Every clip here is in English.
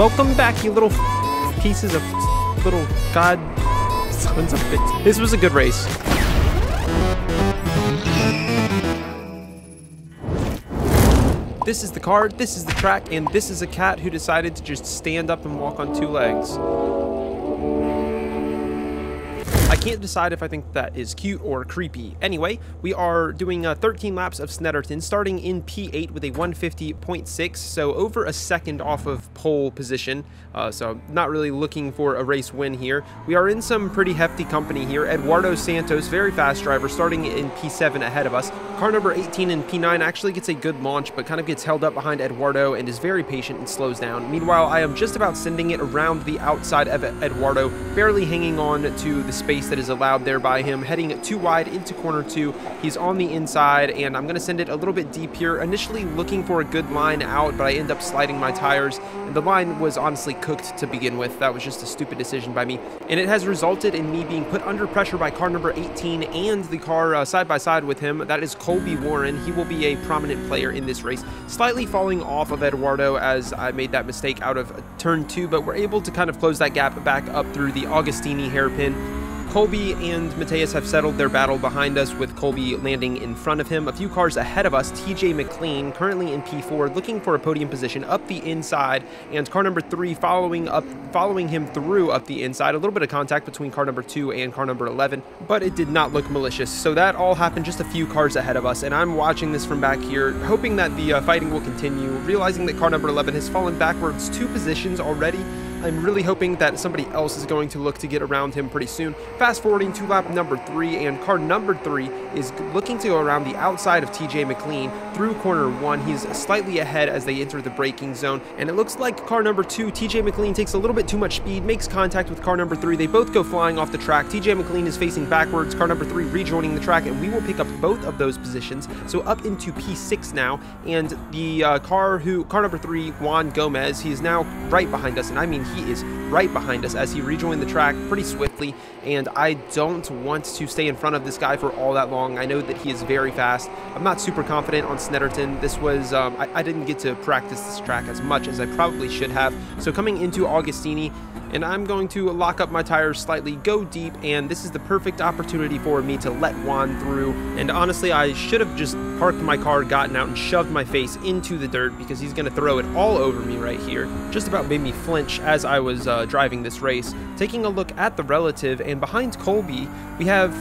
Welcome back, you little pieces of little god sons of bitch. This was a good race. This is the card, this is the track, and this is a cat who decided to just stand up and walk on two legs. I can't decide if I think that is cute or creepy. Anyway, we are doing 13 laps of Snetterton, starting in P8 with a 150.6, so over a second off of pole position. So not really looking for a race win here. We are in some pretty hefty company here. Eduardo Santos, very fast driver, starting in P7 ahead of us. Car number 18 in P9 actually gets a good launch, but kind of gets held up behind Eduardo and is very patient and slows down. Meanwhile, I am just about sending it around the outside of Eduardo, barely hanging on to the space that is allowed there by him, heading too wide into corner two. He's on the inside, and I'm going to send it a little bit deep here, initially looking for a good line out, but I end up sliding my tires, and the line was honestly cooked to begin with. That was just a stupid decision by me, and it has resulted in me being put under pressure by car number 18 and the car side by side with him. That is Colby Warren. He will be a prominent player in this race, slightly falling off of Eduardo as I made that mistake out of turn two, but we're able to kind of close that gap back up through the Agostini hairpin. Colby and Mateus have settled their battle behind us, with Colby landing in front of him. A few cars ahead of us, TJ McLean, currently in P4, looking for a podium position up the inside, and car number 3 following him through up the inside. A little bit of contact between car number 2 and car number 11, but it did not look malicious. So that all happened just a few cars ahead of us, and I'm watching this from back here, hoping that the fighting will continue, realizing that car number 11 has fallen backwards 2 positions already. I'm really hoping that somebody else is going to look to get around him pretty soon. Fast forwarding to lap number 3, and car number 3 is looking to go around the outside of TJ McLean through corner 1. He's slightly ahead as they enter the braking zone, and it looks like car number 2, TJ McLean, takes a little bit too much speed, makes contact with car number 3. They both go flying off the track. TJ McLean is facing backwards, car number 3 rejoining the track, and we will pick up both of those positions. So up into P6 now, and the car number 3, Juan Gomez, he is now right behind us, and I mean he is right behind us as he rejoined the track pretty swiftly, and I don't want to stay in front of this guy for all that long. I know that he is very fast. I'm not super confident on Snetterton. This was, I didn't get to practice this track as much as I probably should have. So coming into Agostini, and I'm going to lock up my tires slightly, go deep, and this is the perfect opportunity for me to let Juan through. And honestly, I should have just parked my car, gotten out, and shoved my face into the dirt, because he's going to throw it all over me right here. Just about made me flinch as I was driving this race. Taking a look at the relative, and behind Colby, we have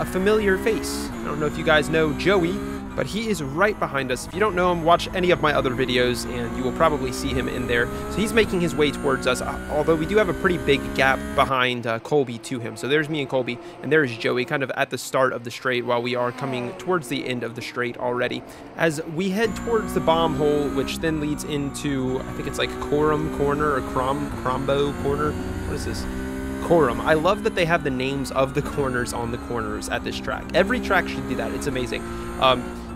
a familiar face. I don't know if you guys know Joey, but he is right behind us. If you don't know him, watch any of my other videos and you will probably see him in there. So he's making his way towards us, although we do have a pretty big gap behind Colby to him. So there's me and Colby, and there's Joey kind of at the start of the straight, while we are coming towards the end of the straight already. As we head towards the bomb hole, which then leads into, I think it's like Coram Corner or Crombo Corner. What is this? Coram. I love that they have the names of the corners on the corners at this track. Every track should do that. It's amazing.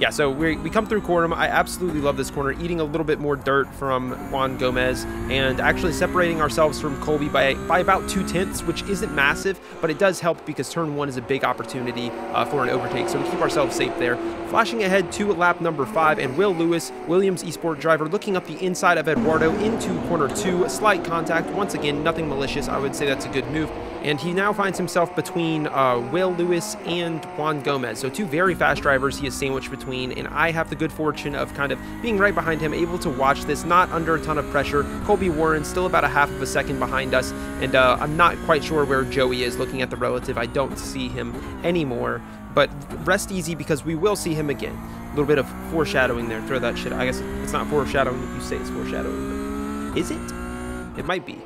Yeah, so we come through Coram. I absolutely love this corner, eating a little bit more dirt from Juan Gomez and actually separating ourselves from Colby by about 2/10, which isn't massive, but it does help because turn 1 is a big opportunity for an overtake, so we keep ourselves safe there. Flashing ahead to lap number 5, and Will Lewis, Williams eSport driver, looking up the inside of Eduardo into corner 2. Slight contact. Once again, nothing malicious. I would say that's a good move. And he now finds himself between Will Lewis and Juan Gomez. So two very fast drivers he is sandwiched between, and I have the good fortune of kind of being right behind him, able to watch this, not under a ton of pressure. Colby Warren still about a half of a second behind us, and I'm not quite sure where Joey is. Looking at the relative, I don't see him anymore, but rest easy because we will see him again. A little bit of foreshadowing there. Throw that shit. I guess it's not foreshadowing if you say it's foreshadowing, but is it? It might be.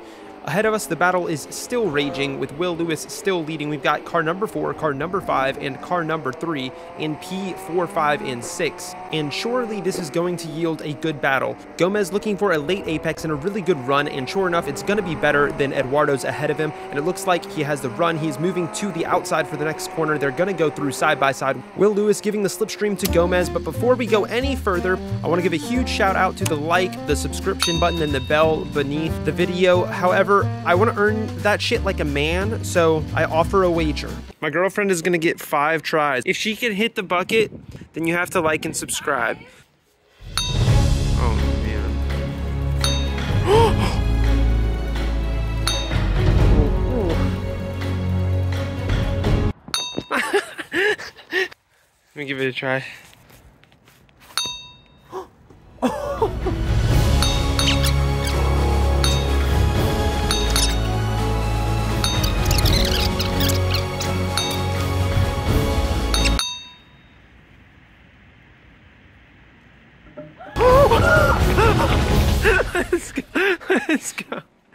Ahead of us, the battle is still raging, with Will Lewis still leading. We've got car number 4, car number 5, and car number 3 in P4, 5, and 6. And surely this is going to yield a good battle. Gomez looking for a late apex and a really good run, and sure enough, it's going to be better than Eduardo's ahead of him. And it looks like he has the run. He's moving to the outside for the next corner. They're going to go through side by side. Will Lewis giving the slipstream to Gomez. But before we go any further, I want to give a huge shout out to the like, the subscription button, and the bell beneath the video. However, I want to earn that shit like a man, so I offer a wager. My girlfriend is going to get 5 tries. If she can hit the bucket, then you have to like and subscribe. Oh, man. gonna give it a try.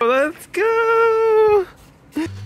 Let's go.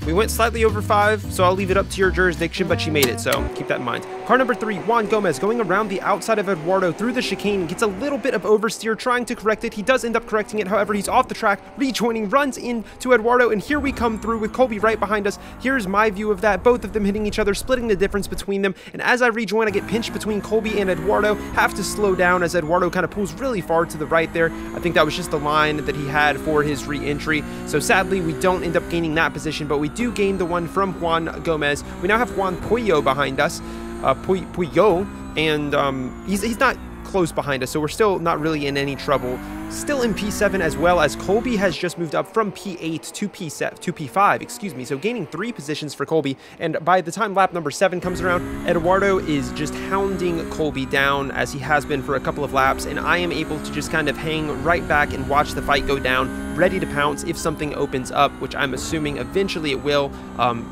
We went slightly over 5, so I'll leave it up to your jurisdiction, but she made it, so keep that in mind. Car number 3, Juan Gomez, going around the outside of Eduardo through the chicane, gets a little bit of oversteer, trying to correct it. He does end up correcting it, however, he's off the track, rejoining, runs into Eduardo, and here we come through with Colby right behind us. Here's my view of that, both of them hitting each other, splitting the difference between them, and as I rejoin, I get pinched between Colby and Eduardo, have to slow down as Eduardo kind of pulls really far to the right there. I think that was just the line that he had for his re-entry, so sadly, we don't end up gaining that position, but we do gain the one from Juan Gomez. We now have Juan Pollo behind us, Pollo, and he's not close behind us, so we're still not really in any trouble. Still in P7, as well as Colby has just moved up from P8 to P5, excuse me, so gaining 3 positions for Colby, and by the time lap number 7 comes around, Eduardo is just hounding Colby down, as he has been for a couple of laps, and I am able to just kind of hang right back and watch the fight go down, ready to pounce if something opens up, which I'm assuming eventually it will.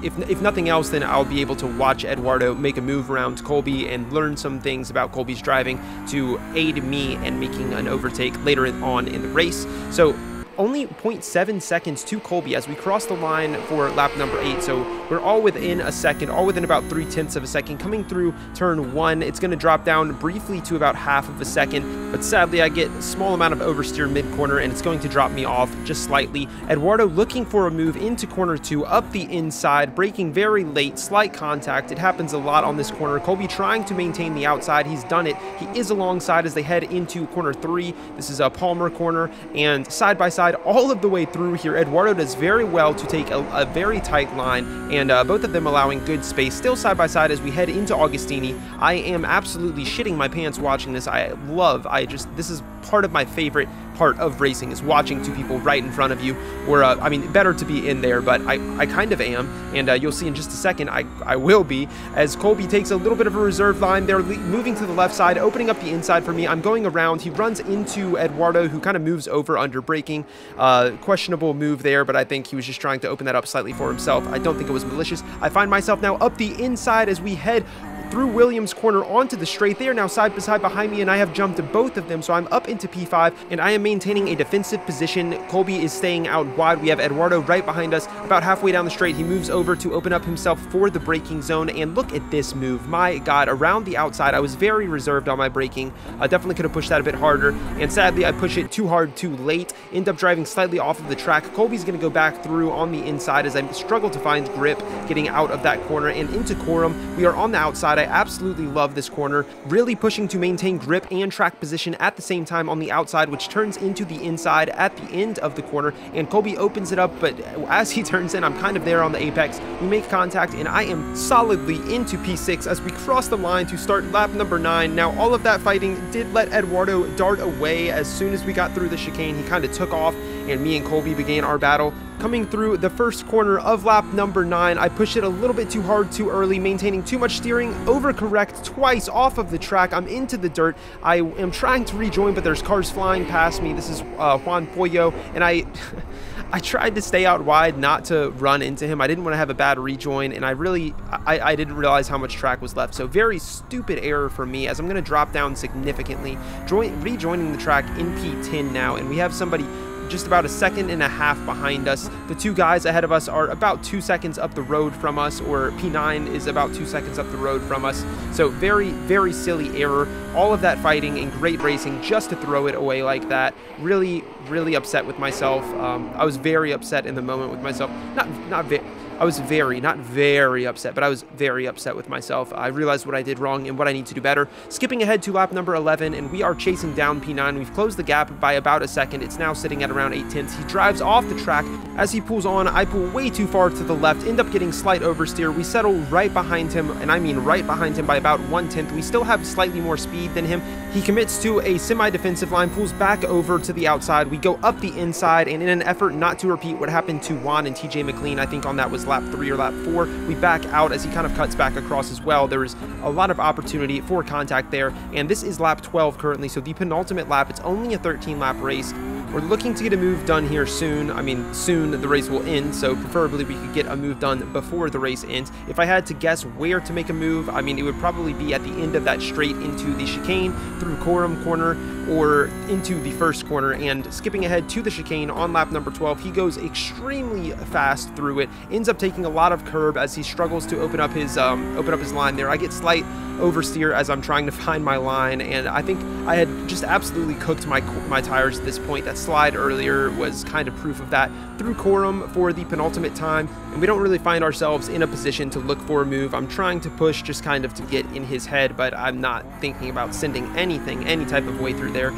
If nothing else, then I'll be able to watch Eduardo make a move around Colby and learn some things about Colby's driving to aid me in making an overtake later on in the race. So only 0.7 seconds to Colby as we cross the line for lap number 8. So we're all within a second, all within about 0.3 of a second. Coming through turn 1, it's going to drop down briefly to about 0.5 of a second. But sadly, I get a small amount of oversteer mid-corner, and it's going to drop me off just slightly. Eduardo looking for a move into corner 2, up the inside, braking very late, slight contact. It happens a lot on this corner. Colby trying to maintain the outside. He's done it. He is alongside as they head into corner 3. This is a Palmer corner, and side by side, all of the way through here, Eduardo does very well to take a very tight line, and both of them allowing good space. Still side by side as we head into Agostini. I am absolutely shitting my pants watching this. This is part of my favorite part of racing, is watching two people right in front of you, or I mean, better to be in there, but I kind of am, and you'll see in just a second I will be, as Colby takes a little bit of a reserve line. They're moving to the left side, opening up the inside for me. I'm going around. He runs into Eduardo, who kind of moves over under braking. Questionable move there, but I think he was just trying to open that up slightly for himself. I don't think it was malicious. I find myself now up the inside as we head through Williams Corner onto the straight. They are now side by side behind me, and I have jumped to both of them, so I'm up into P5, and I am maintaining a defensive position. Colby is staying out wide. We have Eduardo right behind us. About halfway down the straight, he moves over to open up himself for the braking zone, and look at this move. My God, around the outside, I was very reserved on my braking. I definitely could have pushed that a bit harder, and sadly, I push it too hard too late, end up driving slightly off of the track. Colby's going to go back through on the inside as I struggle to find grip getting out of that corner and into Coram. We are on the outside. I absolutely love this corner, really pushing to maintain grip and track position at the same time on the outside, which turns into the inside at the end of the corner, and Colby opens it up, but as he turns in, I'm kind of there on the apex. We make contact, and I am solidly into P6 as we cross the line to start lap number 9. Now, all of that fighting did let Eduardo dart away. As soon as we got through the chicane, he kind of took off, and me and Colby began our battle. Coming through the first corner of lap number 9, I push it a little bit too hard too early, maintaining too much steering, overcorrect twice off of the track. I'm into the dirt. I am trying to rejoin, but there's cars flying past me. This is Juan Pollo, and I tried to stay out wide, not to run into him. I didn't want to have a bad rejoin, and I didn't realize how much track was left. So very stupid error for me, as I'm going to drop down significantly, rejoining the track in P10 now, and we have somebody just about 1.5 seconds behind us. The two guys ahead of us are about 2 seconds up the road from us, or P9 is about 2 seconds up the road from us. So very, very silly error. All of that fighting and great racing just to throw it away like that. Really, really upset with myself. I was very upset in the moment with myself. I was very upset with myself. I realized what I did wrong and what I need to do better. Skipping ahead to lap number 11, and we are chasing down P9. We've closed the gap by about 1 second. It's now sitting at around 0.8. He drives off the track. As he pulls on, I pull way too far to the left, end up getting slight oversteer. We settle right behind him, and I mean right behind him by about 0.1. We still have slightly more speed than him, He commits to a semi-defensive line, pulls back over to the outside. We go up the inside, and in an effort not to repeat what happened to Juan and TJ McLean, I think on that was lap 3 or lap 4, we back out as he kind of cuts back across as well. There is a lot of opportunity for contact there, and this is lap 12 currently, so the penultimate lap. It's only a 13-lap race. We're looking to get a move done here soon. I mean, soon the race will end, so preferably we could get a move done before the race ends. If I had to guess where to make a move, I mean, it would probably be at the end of that straight into the chicane through Coram Corner or into the first corner. And skipping ahead to the chicane on lap number 12, he goes extremely fast through it, ends up taking a lot of curb as he struggles to open up his line there. I get slight oversteer as I'm trying to find my line, and I think I had just absolutely cooked my tires at this point. That slide earlier was kind of proof of that. Through Coram for the penultimate time, and we don't really find ourselves in a position to look for a move. I'm trying to push just kind of to get in his head, but I'm not thinking about sending anything, any type of way through there.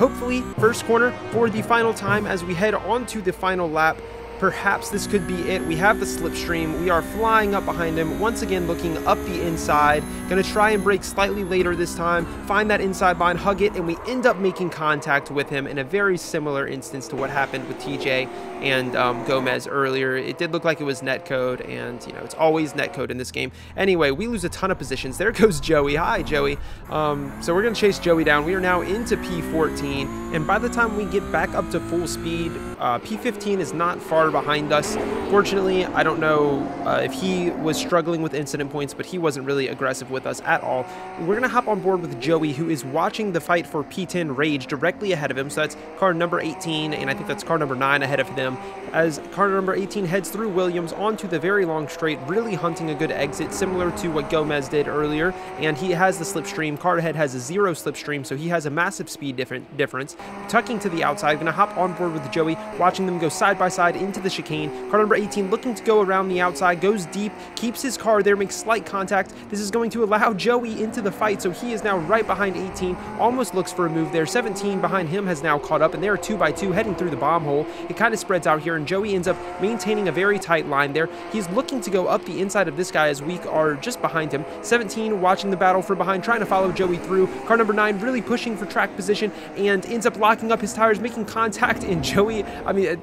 Hopefully, first corner for the final time as we head on to the final lap. Perhaps this could be it. We have the slipstream. We are flying up behind him. Once again, looking up the inside. Gonna try and brake slightly later this time. Find that inside line, hug it, and we end up making contact with him in a very similar instance to what happened with TJ and Gomez earlier. It did look like it was netcode, and you know, it's always netcode in this game. Anyway, we lose a ton of positions. There goes Joey. Hi, Joey. So we're gonna chase Joey down. We are now into P14, and by the time we get back up to full speed, P15 is not far behind us. Fortunately, I don't know if he was struggling with incident points, but he wasn't really aggressive with us at all. We're going to hop on board with Joey, who is watching the fight for P10 Rage directly ahead of him. So that's car number 18, and I think that's car number 9 ahead of them. As car number 18 heads through Williams onto the very long straight, really hunting a good exit, similar to what Gomez did earlier. And he has the slipstream. Car ahead has a 0 slipstream, so he has a massive speed difference. Tucking to the outside, going to hop on board with Joey, watching them go side by side into the chicane. Car number 18 looking to go around the outside, goes deep, keeps his car there, makes slight contact. This is going to allow Joey into the fight, so he is now right behind 18, almost looks for a move there. 17 behind him has now caught up, and they're 2 by 2 heading through the bomb hole. It kind of spreads out here, and Joey ends up maintaining a very tight line there. He's looking to go up the inside of this guy as we are just behind him. 17 watching the battle from behind, trying to follow Joey through. Car number 9 really pushing for track position and ends up locking up his tires, making contact, and Joey, I mean,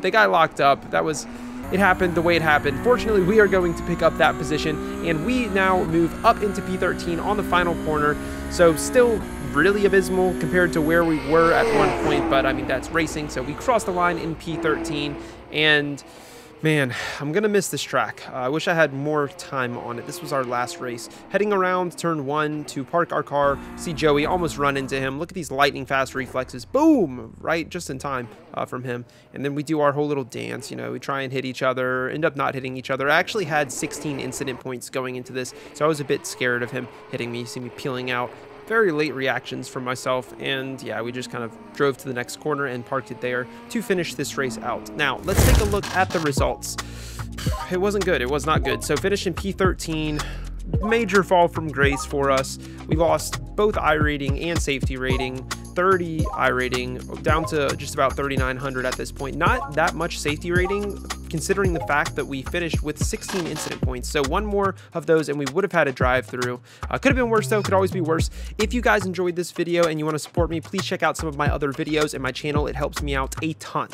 they got locked up. That was, it happened the way it happened. Fortunately, we are going to pick up that position, and we now move up into P13 on the final corner. So still really abysmal compared to where we were at one point, but I mean, that's racing. So we crossed the line in P13, and man, I'm gonna miss this track. I wish I had more time on it. This was our last race. Heading around turn 1 to park our car, see Joey, almost run into him. Look at these lightning fast reflexes. Boom, right just in time from him. And then we do our whole little dance. You know, we try and hit each other, end up not hitting each other. I actually had 16 incident points going into this, so I was a bit scared of him hitting me. You see me peeling out. Very late reactions from myself, and yeah, we just kind of drove to the next corner and parked it there to finish this race out. Now, let's take a look at the results. It wasn't good. It was not good. So finishing P13, major fall from grace for us. We lost both I rating and safety rating. 30 I rating, down to just about 3,900 at this point. Not that much safety rating, considering the fact that we finished with 16 incident points. So one more of those and we would have had a drive through. Could have been worse though, could always be worse. If you guys enjoyed this video and you want to support me, please check out some of my other videos and my channel. It helps me out a ton.